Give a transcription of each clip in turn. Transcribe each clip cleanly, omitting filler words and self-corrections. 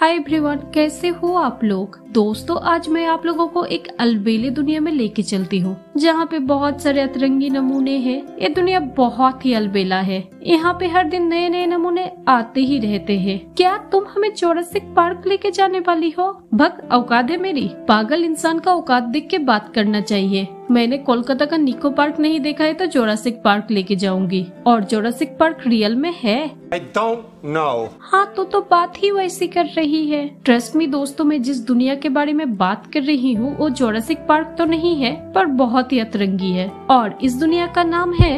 Hi everyone, कैसे हो आप लोग। दोस्तों आज मैं आप लोगों को एक अलबेले दुनिया में लेके चलती हूँ जहाँ पे बहुत सारे अतरंगी नमूने हैं। ये दुनिया बहुत ही अलबेला है, यहाँ पे हर दिन नए नए नमूने आते ही रहते हैं। क्या तुम हमें जोरासिक पार्क लेके जाने वाली हो? भक्त औकात है मेरी, पागल इंसान का औकात देख के बात करना चाहिए। मैंने कोलकाता का निको पार्क नहीं देखा है तो जोरासिक पार्क लेके जाऊंगी। और जोरासिक पार्क रियल में है? I don't know। हाँ तो बात ही वैसी कर रही है। ट्रस्ट मी दोस्तों, मैं जिस दुनिया के बारे में बात कर रही हूँ वो जोरासिक पार्क तो नहीं है पर बहुत ही अतरंगी है। और इस दुनिया का नाम है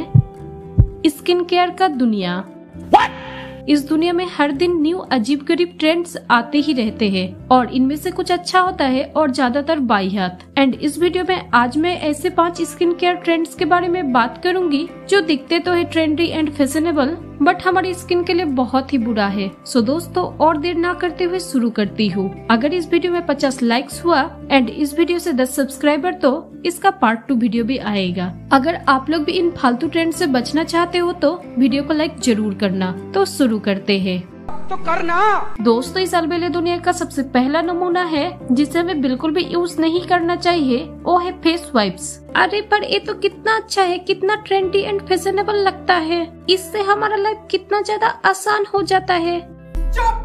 स्किन केयर का दुनिया। What? इस दुनिया में हर दिन न्यू अजीब गरीब ट्रेंड्स आते ही रहते हैं और इनमें से कुछ अच्छा होता है और ज्यादातर बाई हाथ। एंड इस वीडियो में आज मैं ऐसे 5 स्किन केयर ट्रेंड्स के बारे में बात करूंगी जो दिखते तो है ट्रेंडी एंड फैशनेबल बट हमारी स्किन के लिए बहुत ही बुरा है। सो दोस्तों और देर ना करते हुए शुरू करती हूँ। अगर इस वीडियो में 50 लाइक्स हुआ एंड इस वीडियो से 10 सब्सक्राइबर तो इसका पार्ट 2 वीडियो भी आएगा। अगर आप लोग भी इन फालतू ट्रेंड से बचना चाहते हो तो वीडियो को लाइक जरूर करना। तो शुरू करते हैं तो करना। दोस्तों इस अलबेले दुनिया का सबसे पहला नमूना है जिसे हमें बिल्कुल भी यूज नहीं करना चाहिए, वो है फेस वाइप्स। अरे पर ये तो कितना अच्छा है, कितना ट्रेंडी एंड फैशनेबल लगता है। इससे हमारा लाइफ कितना ज्यादा आसान हो जाता है। चुप,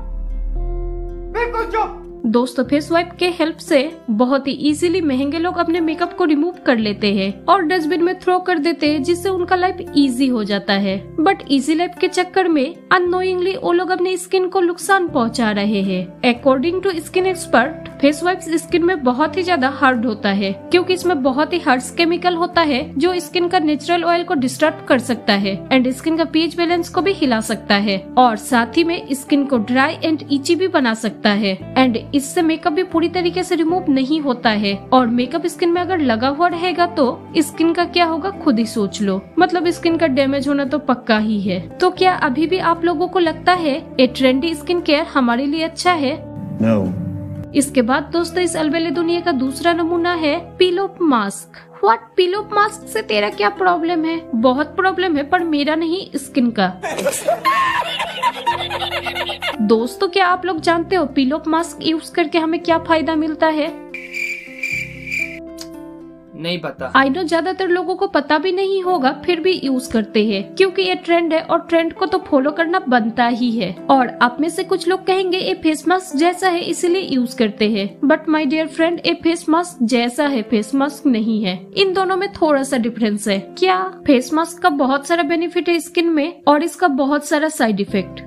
बिल्कुल चुप। दोस्तों फेस वाइप के हेल्प से बहुत ही इजीली महंगे लोग अपने मेकअप को रिमूव कर लेते हैं और डस्टबिन में थ्रो कर देते हैं जिससे उनका लाइफ इजी हो जाता है। बट इजी लाइफ के चक्कर में अननोइंगली वो लोग अपने स्किन को नुकसान पहुंचा रहे हैं। According to skin expert face wipes skin में बहुत ही ज्यादा हार्ड होता है क्योंकि इसमें बहुत ही हार्श केमिकल होता है जो स्किन का नेचुरल ऑयल को डिस्टर्ब कर सकता है एंड स्किन का पीएच बैलेंस को भी हिला सकता है और साथ ही में स्किन को ड्राई एंड इची भी बना सकता है। एंड इससे मेकअप भी पूरी तरीके से रिमूव नहीं होता है और मेकअप स्किन में अगर लगा हुआ रहेगा तो स्किन का क्या होगा खुद ही सोच लो। मतलब स्किन का डैमेज होना तो पक्का ही है। तो क्या अभी भी आप लोगों को लगता है ये ट्रेंडी स्किन केयर हमारे लिए अच्छा है? No. इसके बाद दोस्तों इस अलबेले दुनिया का दूसरा नमूना है pillow mask. What, pillow mask से तेरा क्या प्रॉब्लम है? बहुत प्रॉब्लम है पर मेरा नहीं, स्किन का। दोस्तों क्या आप लोग जानते हो पिलो मास्क यूज करके हमें क्या फायदा मिलता है? नहीं पता। आई नो ज्यादातर लोगों को पता भी नहीं होगा फिर भी यूज करते हैं क्योंकि ये ट्रेंड है और ट्रेंड को तो फॉलो करना बनता ही है। और आप में से कुछ लोग कहेंगे ये फेस मास्क जैसा है इसीलिए यूज करते हैं, बट माय डियर फ्रेंड ये फेस मास्क जैसा है फेस मास्क नहीं है। इन दोनों में थोड़ा सा डिफरेंस है। क्या? फेस मास्क का बहुत सारा बेनिफिट है स्किन में और इसका बहुत सारा साइड इफेक्ट।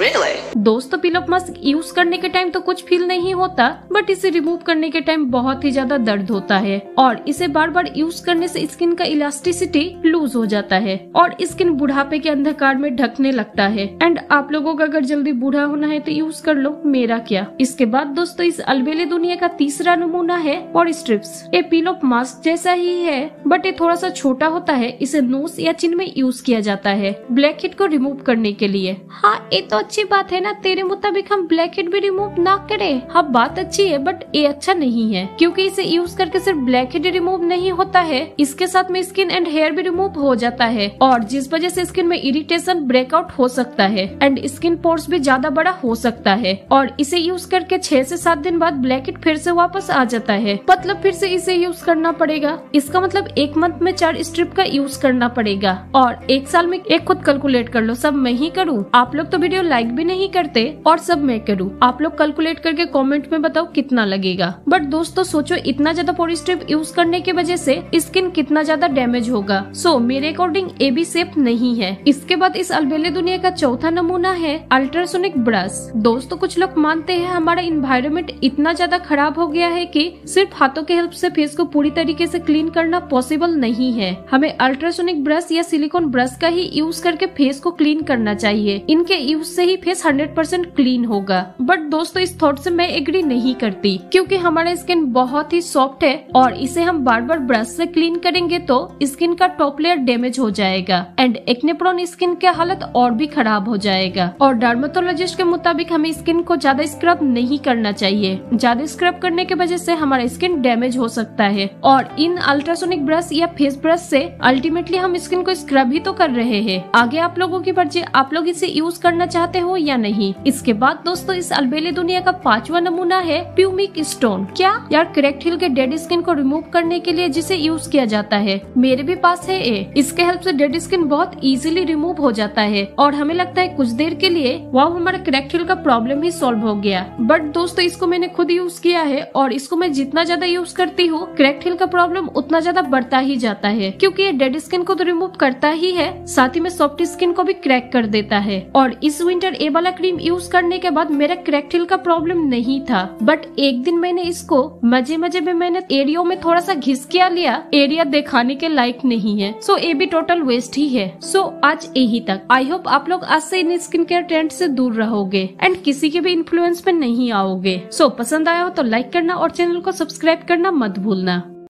Really? दोस्तों पिलो मास्क यूज करने के टाइम तो कुछ फील नहीं होता बट इसे रिमूव करने के टाइम बहुत ही ज्यादा दर्द होता है और इसे बार बार यूज करने से स्किन का इलास्टिसिटी लूज हो जाता है और स्किन बुढ़ापे के अंधकार में ढकने लगता है। एंड आप लोगों का अगर जल्दी बूढ़ा होना है तो यूज कर लो, मेरा क्या। इसके बाद दोस्तों इस अलबेले दुनिया का तीसरा नमूना है और स्ट्रिप्स। ये पिलो मास्क जैसा ही है बट ये थोड़ा सा छोटा होता है। इसे नोज या चिन में यूज किया जाता है ब्लैक हेड को रिमूव करने के लिए। हाँ ये तो अच्छी बात है ना, तेरे मुताबिक हम ब्लैक हेड भी रिमूव ना करें। हाँ बात अच्छी है बट ये अच्छा नहीं है क्योंकि इसे यूज करके सिर्फ ब्लैक हेड रिमूव नहीं होता है, इसके साथ में स्किन एंड हेयर भी रिमूव हो जाता है और जिस वजह से स्किन में इरिटेशन ब्रेकआउट हो सकता है एंड स्किन पोर्स भी ज्यादा बड़ा हो सकता है। और इसे यूज करके 6 से 7 दिन बाद ब्लैक हेड फिर से वापस आ जाता है, मतलब फिर से इसे यूज करना पड़ेगा। इसका मतलब 1 मंथ में 4 स्ट्रिप का यूज करना पड़ेगा और 1 साल में एक खुद कैलकुलेट कर लो, सब मैं ही करूँ। आप लोग तो वीडियो लाइक भी नहीं करते और सब मैं करूँ। आप लोग कैलकुलेट करके कमेंट में बताओ कितना लगेगा। बट दोस्तों सोचो इतना ज्यादा पोरी स्ट्रिप यूज करने की वजह से स्किन कितना ज्यादा डैमेज होगा। सो मेरे अकॉर्डिंग ये भी सेफ नहीं है। इसके बाद इस अलबेले दुनिया का चौथा नमूना है अल्ट्रासोनिक ब्रश। दोस्तों कुछ लोग मानते हैं हमारा इन्वायरमेंट इतना ज्यादा खराब हो गया है कि सिर्फ हाथों के हेल्प से फेस को पूरी तरीके से क्लीन करना पॉसिबल नहीं है। हमें अल्ट्रासोनिक ब्रश या सिलिकॉन ब्रश का ही यूज करके फेस को क्लीन करना चाहिए। इनके यूज से ही फेस 100% क्लीन होगा। बट दोस्तों इस थॉट से मैं एग्री नहीं करती क्योंकि हमारा स्किन बहुत ही सॉफ्ट है और इसे हम बार बार ब्रश से क्लीन करेंगे तो स्किन का टॉप लेयर डैमेज हो जाएगा एंड एक्ने प्रोन स्किन की हालत और भी खराब हो जाएगा। और डर्मेटोलॉजिस्ट के मुताबिक हमें स्किन को ज्यादा स्क्रब नहीं करना चाहिए, ज्यादा स्क्रब करने की वजह से हमारा स्किन डैमेज हो सकता है। और इन अल्ट्रासोनिक ब्रश या फेस ब्रश से अल्टीमेटली हम स्किन को स्क्रब ही तो कर रहे हैं। आगे आप लोगों की मर्जी, आप लोग इसे यूज करना चाहते चाहते हो या नहीं। इसके बाद दोस्तों इस अलबेले दुनिया का 5वां नमूना है ट्यूमिक स्टोन। क्या यार करेक्ट हिल के डेड स्किन को रिमूव करने के लिए जिसे यूज किया जाता है, मेरे भी पास है ये। इसके हेल्प से डेड स्किन बहुत इजीली रिमूव हो जाता है और हमें लगता है कुछ देर के लिए वाह हमारा करेक्ट हिल का प्रॉब्लम ही सॉल्व हो गया। बट दोस्तों इसको मैंने खुद यूज किया है और इसको मैं जितना ज्यादा यूज करती हूँ करेक्ट हिल का प्रॉब्लम उतना ज्यादा बढ़ता ही जाता है, क्योंकि ये डेड स्किन को तो रिमूव करता ही है, साथ ही में सॉफ्ट स्किन को भी क्रैक कर देता है। और इस विंटर ए वाला क्रीम यूज करने के बाद मेरा करेक्ट हिल का प्रॉब्लम नहीं था, बट एक दिन मैंने इसको मजे मजे में मैंने एरियो में थोड़ा सा घिसकिया लिया, एरिया दिखाने के लायक नहीं है। सो ये भी टोटल वेस्ट ही है। सो आज यही तक। आई होप आप लोग आज से इन स्किन केयर ट्रेंड से दूर रहोगे एंड किसी के भी इन्फ्लुएंस में नहीं आओगे। सो पसंद आया हो तो लाइक करना और चैनल को सब्सक्राइब करना मत भूलना।